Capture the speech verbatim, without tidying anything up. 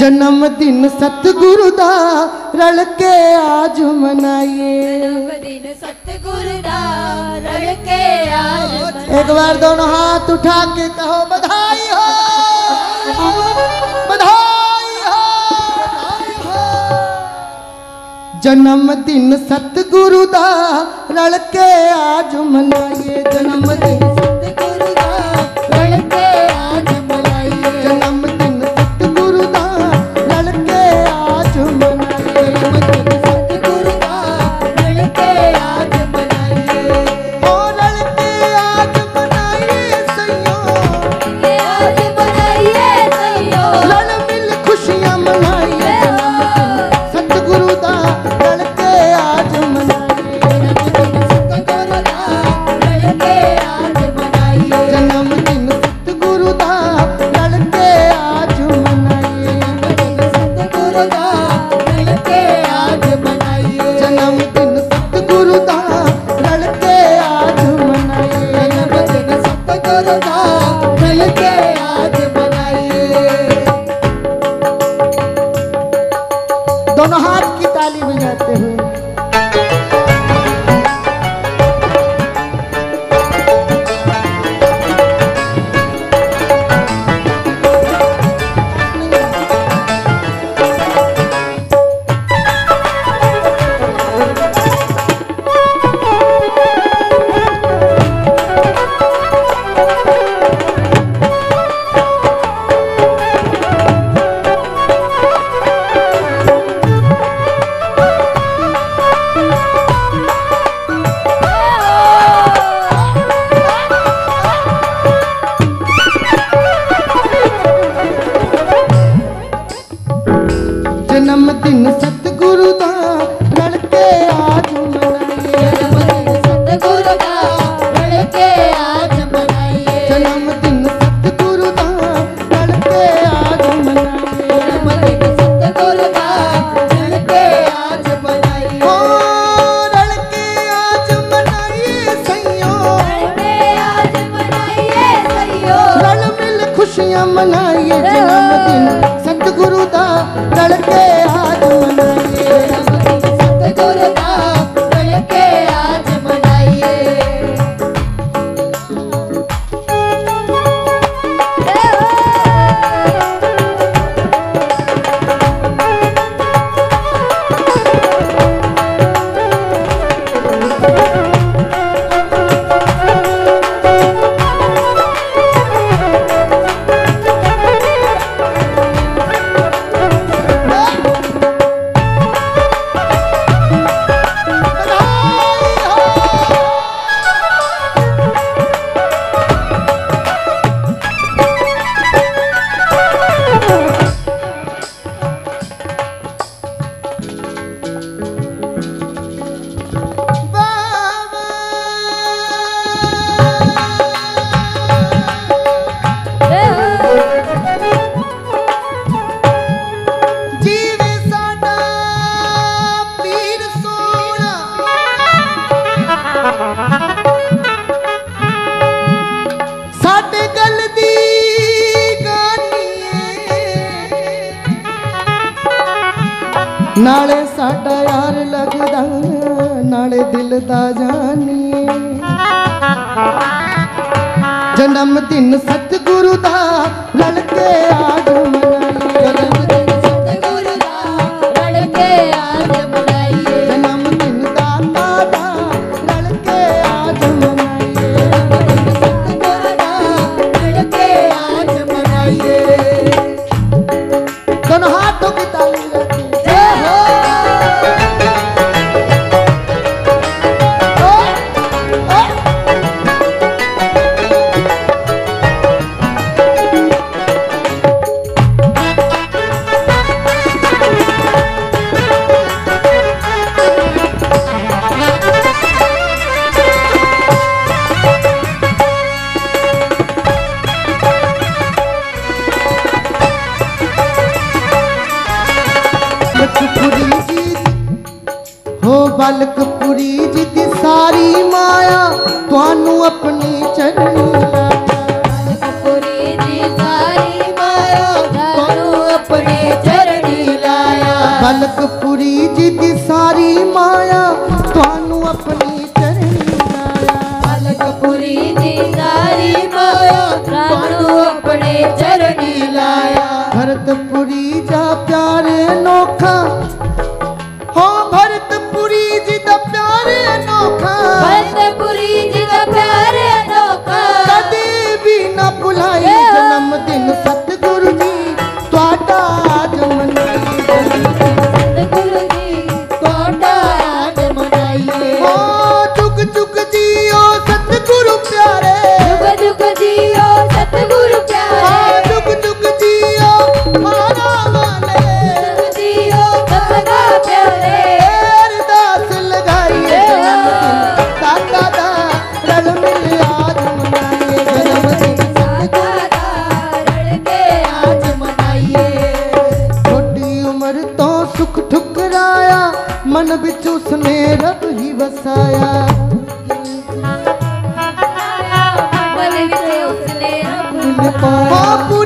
जन्म दिन सतगुरु दा रल के आज मनाइए। जन्म दिन सतगुरु दा रल के आज मनाइए। एक बार दोनों हाथ उठा के कहो बधाई हो, बधाई हो, बधाई हो। जन्म दिन सतगुरु दा रल के आज मनाइए। जन्म दिन सतगुरु दा रल के आज मनाइए। जन्म अपने बालकपुरी जी दी सारी माया थानू अपनी चरणी लाया। बालकपुरी जी सारी माया थानू अपने चरणी लाया। भरतपुरी जा प्यारे नोखा हो भरतपुरी जी दा प्यारे नोखा। भरतपुरी जी दा प्यारे नोखा कदे भी ना भुलाई जन्मदिन सतगुरु जी तुहाडा आज मनाई। सतगुरु जी तुहाडा आज मनाई। ओ जुग जुग जियो सतगुरु प्यारे। जुग जुग जियो सतगुरु प्यारे। मन बिच उसने रब ही बसाया। मन बिच उसने रब ही बसाया।